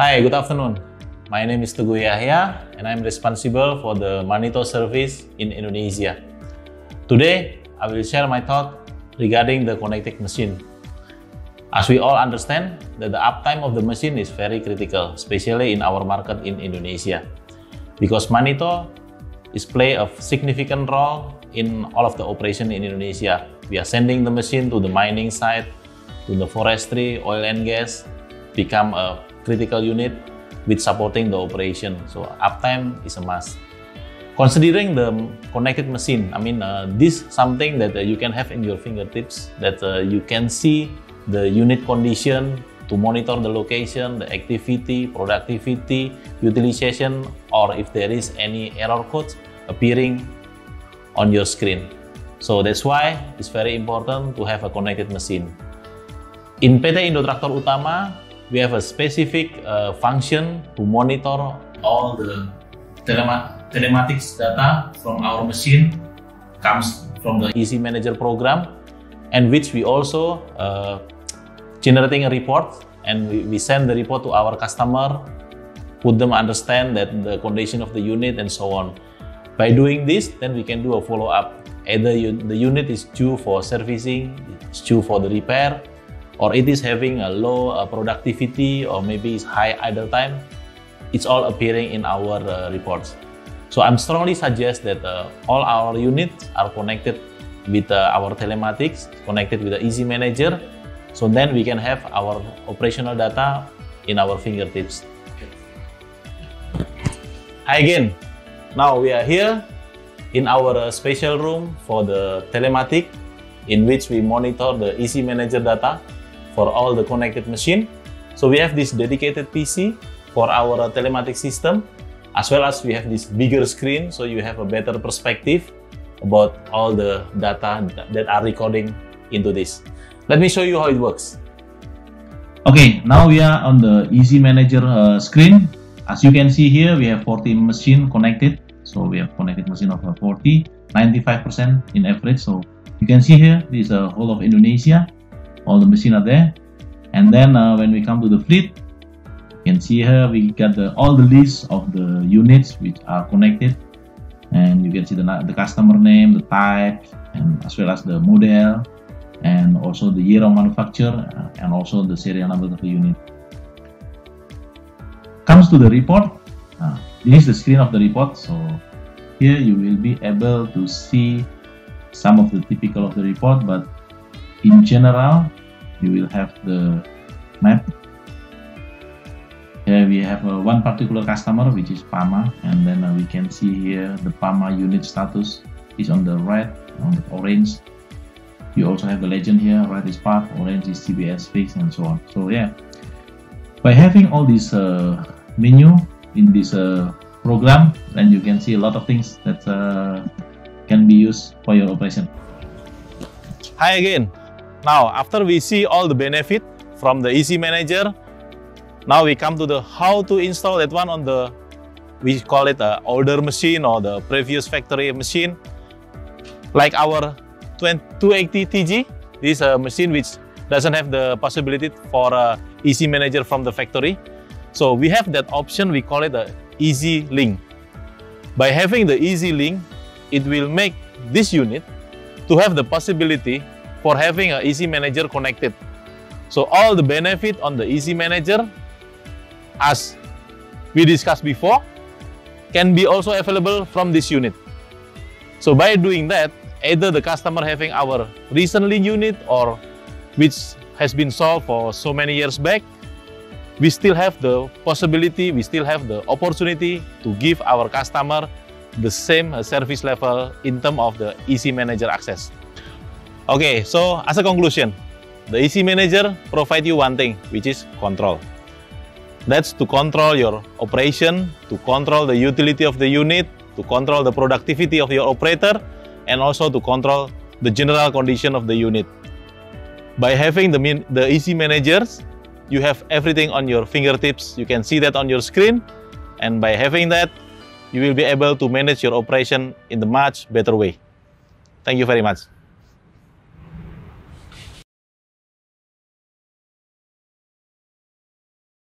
Hi, good afternoon. My name is Teguh Yahya and I'm responsible for the Manitou service in Indonesia. Today, I will share my thought regarding the connected machine. As we all understand that the uptime of the machine is very critical, especially in our market in Indonesia, because Manitou is play a significant role in all of the operation in Indonesia. We are sending the machine to the mining site, to the forestry, oil and gas, become a critical unit with supporting the operation. So uptime is a must. Considering the connected machine, this is something that you can have in your fingertips, that you can see the unit condition to monitor the location, the activity, productivity, utilization, or if there is any error codes appearing on your screen. So that's why it's very important to have a connected machine. In PT Indotraktor Utama, we have a specific function to monitor all the telematics data from our machine, comes from the Easy Manager program, and which we also generating a report, and we send the report to our customer, put them understand that the condition of the unit and so on. By doing this, then we can do a follow-up. Either the unit is due for servicing, it's due for the repair, or it is having a low productivity, or maybe it's high idle time. It's all appearing in our reports. So I'm strongly suggest that all our units are connected with our telematics, connected with the Easy Manager, so then we can have our operational data in our fingertips. Hi again, now we are here in our special room for the telematic, in which we monitor the Easy Manager data for all the connected machine. So we have this dedicated PC for our telematic system, as well as we have this bigger screen, so you have a better perspective about all the data that are recording into this. Let me show you how it works. Okay, now we are on the Easy Manager screen. As you can see here, we have 40 machine connected. So we have connected machine of 40, 95% in average. So you can see here, this is the whole of Indonesia. All the machines are there. And then when we come to the fleet, you can see here we got all the lists of the units which are connected. And you can see the customer name, the type, and as well as the model, and also the year of manufacture, and also the serial number of the unit. Comes to the report. This is the screen of the report. So here you will be able to see some of the typical of the report, but in general you will have the map. Here we have one particular customer, which is PAMA, and then we can see here the PAMA unit status is on the red, on the orange. You also have the legend here, red is part, orange is CBS fix, and so on. So yeah, by having all this menu in this program, then you can see a lot of things that can be used for your operation. Hi again. Now after we see all the benefit from the Easy Manager, now we come to the how to install that one on the, we call it an older machine or the previous factory machine, like our 280 TG. This is a machine which doesn't have the possibility for Easy Manager from the factory. So we have that option, we call it the Easy Link. By having the Easy Link, it will make this unit to have the possibility for having an Easy Manager connected. So all the benefit on the Easy Manager, as we discussed before, can be also available from this unit. So by doing that, either the customer having our recently unit, or which has been sold for so many years back, we still have the possibility, we still have the opportunity to give our customer the same service level in terms of the Easy Manager access. Okay, so as a conclusion, the Easy Manager provides you one thing, which is control. That's to control your operation, to control the utility of the unit, to control the productivity of your operator, and also to control the general condition of the unit. By having the Easy Managers, you have everything on your fingertips. You can see that on your screen, and by having that, you will be able to manage your operation in a much better way. Thank you very much.